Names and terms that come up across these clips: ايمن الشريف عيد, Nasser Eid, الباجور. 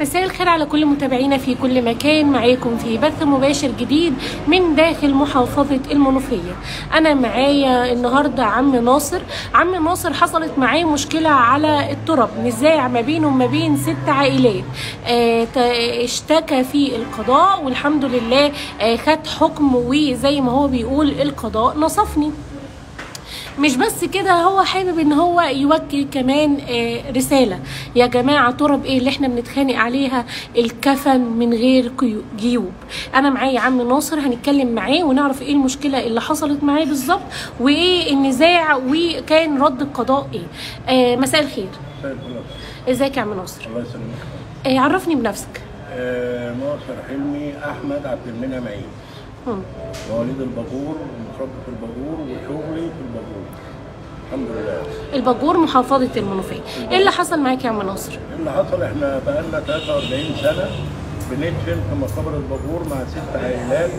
مساء الخير على كل متابعينا في كل مكان. معاكم في بث مباشر جديد من داخل محافظة المنوفية. أنا معايا النهاردة عم ناصر حصلت معاه مشكلة على التراب، نزاع ما بينه وما بين 6 عائلات. اشتكى في القضاء والحمد لله خد حكم، وزي ما هو بيقول القضاء نصفني. مش بس كده، هو حابب ان هو يوجه كمان رساله. يا جماعه تراب ايه اللي احنا بنتخانق عليها؟ الكفن من غير جيوب. انا معايا عم ناصر هنتكلم معاه ونعرف ايه المشكله اللي حصلت معاه بالظبط، وايه النزاع، وكان رد القضاء ايه. مساء الخير. مساء الفل. ازيك يا عم ناصر؟ الله يسلمك. عرفني بنفسك. ناصر حلمي احمد عبد المنعم عيد، مواليد الباجور، متربي في الباجور وشغلي في الباجور الحمد لله. الباجور محافظة المنوفية. ايه اللي حصل معاك يا عم ناصر؟ اللي حصل احنا بقالنا 43 سنة بندفن في مقابر الباجور مع 6 عائلات،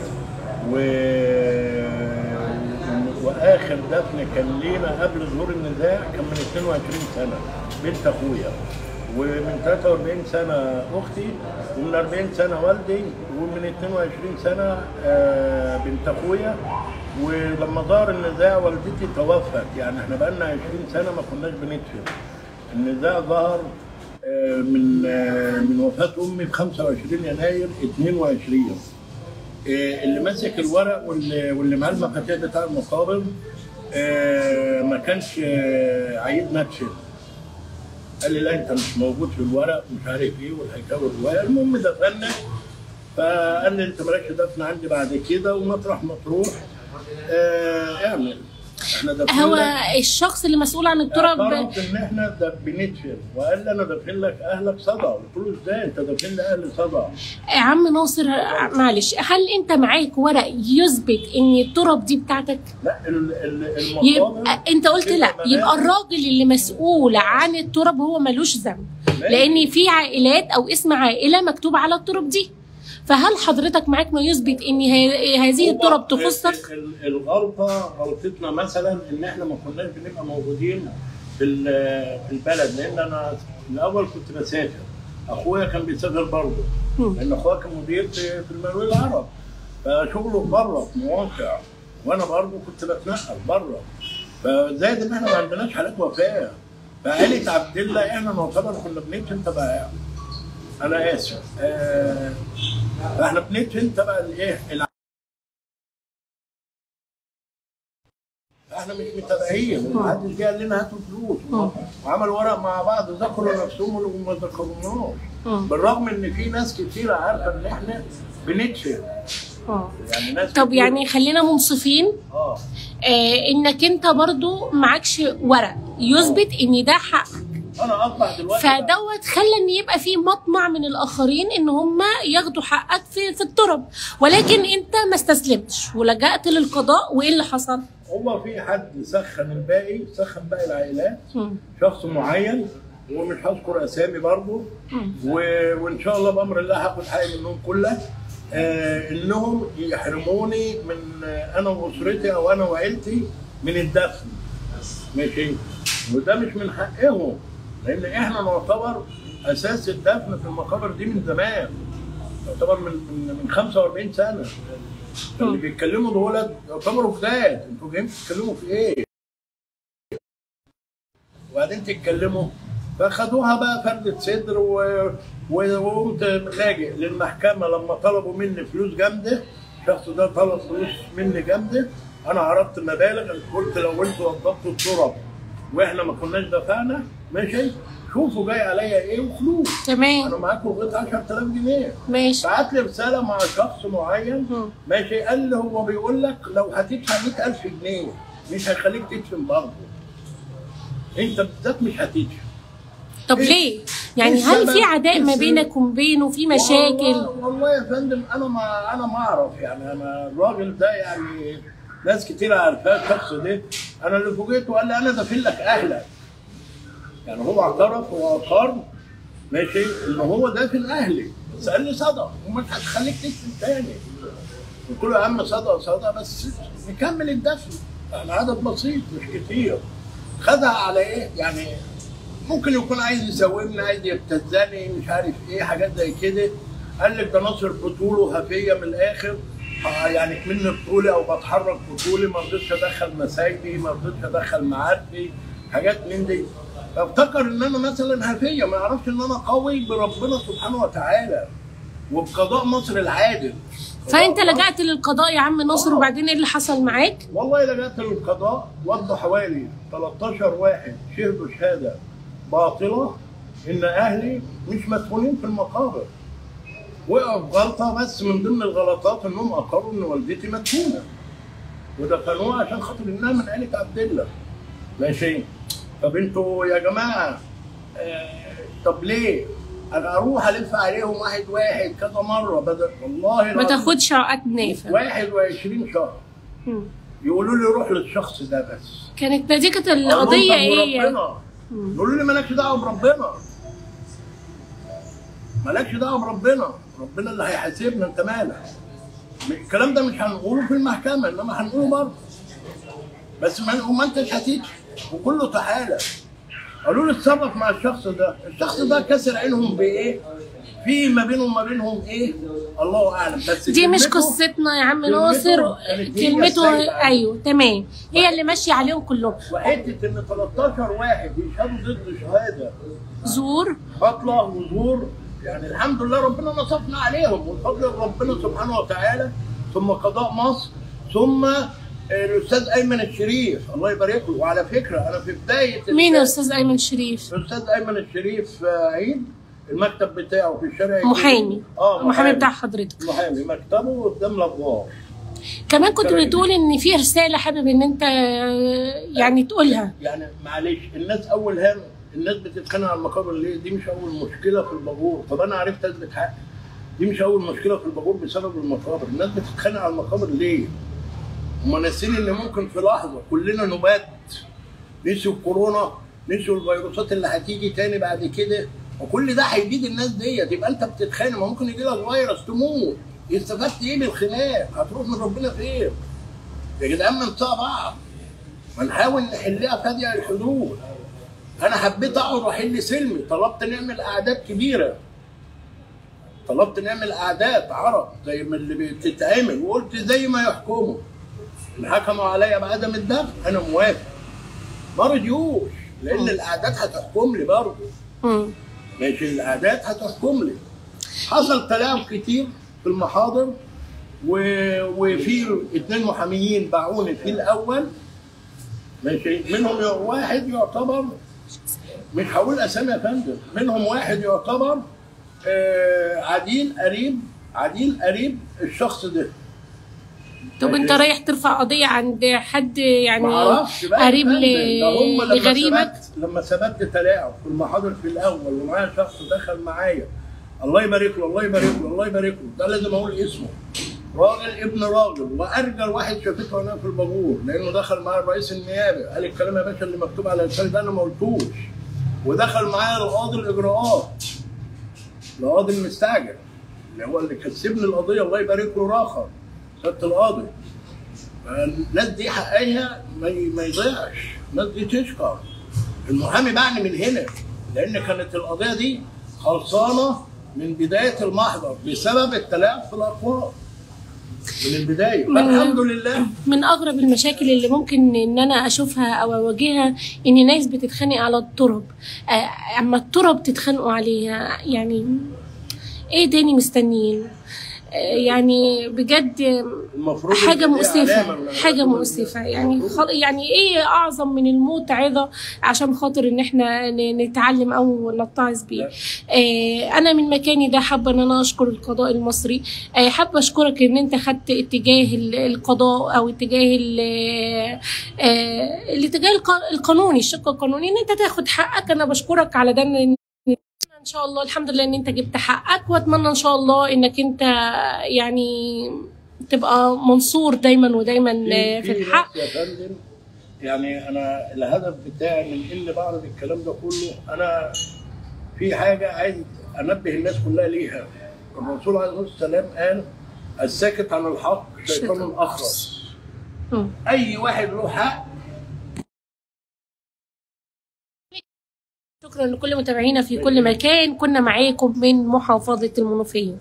واخر دفن كان لينا قبل ظهور النزاع كان من 22 سنة بنت اخويا، ومن 43 سنة أختي، ومن 40 سنة والدي، ومن 22 سنة بنت أخويا. ولما ظهر النزاع والدتي توفت، يعني احنا بقالنا 20 سنة ما كناش بندفن. النزاع ظهر من وفاة أمي ب 25 يناير 22. اللي ماسك الورق واللي معاه المفاتيح بتاع المقابر ما كانش عيد ماتشن. قال لي لا انت مش موجود في الورق ومش عارف ايه والحكايه والروايه. المهم دفنا، فقال لي انت مالكش دفن عندي بعد كده ومطرح ما تروح اعمل. احنا دفنا، هو الشخص اللي مسؤول عن التراب اعترف ان احنا بندفن، وقال لي انا دافن لك اهلك صدى. قلت له ازاي انت دافن لي اهلي صدى؟ عم ناصر معلش، هل انت معاك ورق يثبت ان التراب دي بتاعتك؟ لا، يبقى انت قلت لا، يبقى الراجل اللي مسؤول عن التراب هو ملوش ذنب، لان في عائلات او اسم عائله مكتوب على التراب دي. فهل حضرتك معاك ما يثبت ان هذه التراب تخصك؟ غلطتنا مثلا ان احنا ما كناش بنبقى موجودين في البلد، لان انا الاول كنت بسافر، اخويا كان بيسافر برضه، لان اخويا كان مدير في المقاول العرب، فشغله بره في مواقع، وانا برضه كنت بتنقل بره. فزائد ان احنا ما عندناش حالات وفاه. فعائله عبد الله احنا نعتبر كنا بندفن تبع، انا اسف، احنا بندفن تبع الايه؟ احنا مش متابعين، محدش جه قال لنا هاتوا فلوس، وعملوا ورق مع بعض ذكروا نفسهم وما ذكروناش، بالرغم ان في ناس كتير عارفه ان احنا بندفن. يعني ناس طب كتير. يعني خلينا منصفين، انك انت برضو معكش ورق يثبت ان ده حقك. انا اطلع دلوقتي، فدوت خلى ان يبقى في مطمع من الاخرين ان هم ياخدوا حقك في التراب، ولكن انت ما استسلمتش ولجأت للقضاء. وايه اللي حصل؟ هو في حد سخن الباقي، سخن باقي العائلات، شخص معين ومش هذكر اسامي برضه، وان شاء الله بامر الله هاخد حقي منهم كلها. انهم يحرموني من انا واسرتي او انا وعيلتي من الدفن، ماشي؟ وده مش من حقهم، لان احنا نعتبر اساس الدفن في المقابر دي من زمان، يعتبر من 45 سنه. اللي بيتكلموا دولت يعتبروا جداد، انتوا جايين بتتكلموا في ايه؟ وبعدين تتكلموا، فخدوها بقى فرده صدر، وقمت لاجئ للمحكمه لما طلبوا مني فلوس جامده. الشخص ده طلب فلوس مني جامده، انا عرضت المبالغ، قلت لو انتوا وضبطوا التراب واحنا ما كناش دفعنا، ماشي، شوفوا جاي عليا ايه وخلوه. تمام، انا معاكم لغايه 10000 جنيه. ماشي، بعت لي رساله مع شخص معين، ماشي، قال لي هو بيقول لك لو هتدفع 100000 جنيه مش هيخليك تدفن برضه، انت بالذات مش هتدفن. طب إيه؟ ليه؟ يعني هل في عداء ما بينك وبينه؟ في مشاكل؟ والله يا فندم انا ما اعرف، يعني انا الراجل ده يعني ناس كتير عارفاه الشخص ده، انا اللي فوجئته قال لي انا دافن لك اهلك. يعني هو اعترف واقر، ماشي، ان هو دافن اهلي، بس قال لي صدى ومش هتخليك تدفن تاني. قلت له يا عم صدى بس نكمل الدفن، يعني عدد بسيط مش كتير. خدها على ايه؟ يعني ممكن يكون عايز يساومنا، عايز يبتزني، مش عارف ايه، حاجات زي كده. قال لك ده ناصر بطوله هفيه من الاخر، يعني كمني بطولي او بتحرك بطولي، ما رضيتش ادخل مساجدي، ما رضيتش ادخل معارفي، حاجات من دي. افتكر ان انا مثلا هفيه، ما يعرفش ان انا قوي بربنا سبحانه وتعالى وبقضاء مصر العادل. فانت لجأت للقضاء يا عم ناصر، وبعدين ايه اللي حصل معاك؟ والله لجأت للقضاء، وضوا حوالي 13 واحد شهدوا شهاده باطله ان اهلي مش مدفونين في المقابر. وقعوا غلطه، بس من ضمن الغلطات انهم اقروا ان والدتي مدفونه، ودفنوها عشان خاطر انها من عيله عبد الله. ماشي، طب انتوا يا جماعه طب ليه؟ انا اروح الف عليهم واحد واحد كذا مره بدل والله ما تاخدش عقد نافع 21 شهر يقولوا لي روح للشخص ده بس. كانت نتيجه القضيه ايه؟ ربنا يقولوا لي مالكش دعوه بربنا، مالكش دعوه بربنا، ربنا اللي هيحاسبنا، انت مالك. الكلام ده مش هنقوله في المحكمه، انما هنقوله برضه، بس ما انتش هتيجي، وكله تعالى. قالوا لي اتصرف مع الشخص ده، الشخص ده كسر عينهم بايه؟ في ما بينهم وما بينهم ايه؟ الله اعلم، بس دي مش قصتنا يا عم ناصر. كلمته ايوه تمام، هي اللي ماشيه عليهم كلهم. وحته ان 13 واحد بيشهدوا ضد شهاده زور باطله وزور، يعني الحمد لله ربنا نصفنا عليهم وفضل ربنا سبحانه وتعالى، ثم قضاء مصر، ثم الاستاذ ايمن الشريف الله يبارك له. وعلى فكره انا في بدايه مين الاستاذ ايمن الشريف؟ الاستاذ ايمن الشريف عيد، المكتب بتاعه في الشارع، محامي، محامي بتاع حضرتك، محامي، مكتبه قدام الابواب. كمان كنت بتقول ان في رساله حابب ان انت يعني تقولها. يعني معلش، الناس اول هم الناس بتتخانق على المقابر ليه؟ دي مش اول مشكله في الباجور. طب انا عرفت ادلك حق، دي مش اول مشكله في الباجور بسبب المقابر. الناس بتتخانق على المقابر ليه؟ هما ناسين ان ممكن في لحظه كلنا نبات، نسيوا الكورونا، نسيوا الفيروسات اللي هتيجي تاني بعد كده، وكل ده هيجيد الناس ديت. يبقى انت بتتخانق، ما ممكن يجي لك فيروس تموت، استفدت ايه بالخناق؟ هتروح من ربنا فين؟ يا جدعان ما نطيع بعض، ما نحاول نحلها فاديه للحدود. انا حبيت اقعد واحل سلمي، طلبت نعمل اعداد كبيره، طلبت نعمل اعداد عرب زي ما اللي بتتعمل، وقلت زي ما يحكموا. حكموا عليا بعدم الدفع، انا موافق، ما رضيوش، لان الاعداد هتحكم لي برضه. ماشي، الاعداد هتحكم لي. حصل تلاعب كتير في المحاضر، وفي 2 محاميين باعوني في الاول. ماشي، منهم واحد يعتبر، مش هقول اسامي يا فندم، منهم واحد يعتبر عديل قريب الشخص ده. طب انت رايح ترفع قضيه عند حد يعني قريب لغريبك؟ لما ثبت تلاعب في المحاضر في الاول، ومعايا شخص دخل معايا الله يبارك له الله يبارك له الله يبارك له، ده لازم اقول اسمه، راجل ابن راجل وارجل واحد شافته وانا في الباجور، لانه دخل معايا الرئيس النيابي قال الكلام يا باشا اللي مكتوب على لساني ده انا ما قلتوش، ودخل معايا القاضي الاجراءات، القاضي المستعجل اللي هو اللي كسبني القضيه الله يبارك له راخر سيادة القاضي. الناس دي حقها ما يضيعش، الناس دي تشكر. المحامي باعني من هنا، لأن كانت القضية دي خلصانة من بداية المحضر بسبب التلاعب في الأقوال. من البداية، الحمد لله. من أغرب المشاكل اللي ممكن إن أنا أشوفها أو أواجهها إن ناس بتتخانق على الترب، أما الترب تتخانقوا عليها، يعني إيه تاني مستنيين؟ يعني بجد حاجه مؤسفه، حاجه مؤسفه، يعني ايه اعظم من الموت عظه عشان خاطر ان احنا نتعلم او نتعظ بيه. انا من مكاني ده حابه ان انا اشكر القضاء المصري، حابه اشكرك ان انت خدت اتجاه القضاء او اتجاه الاتجاه القانوني، الشق القانوني، ان انت تاخد حقك. انا بشكرك على ده، ان شاء الله الحمد لله ان انت جبت حقك، واتمنى ان شاء الله انك انت يعني تبقى منصور دايما ودايما في الحق يا فندم. يعني انا الهدف بتاعي من اللي بعرض الكلام ده كله، انا في حاجه عايز انبه الناس كلها ليها. الرسول عليه الصلاه والسلام قال الساكت عن الحق شيطان اخرس. اي واحد له حق شكرا لكل متابعينا في كل مكان، كنا معاكم من محافظة المنوفية.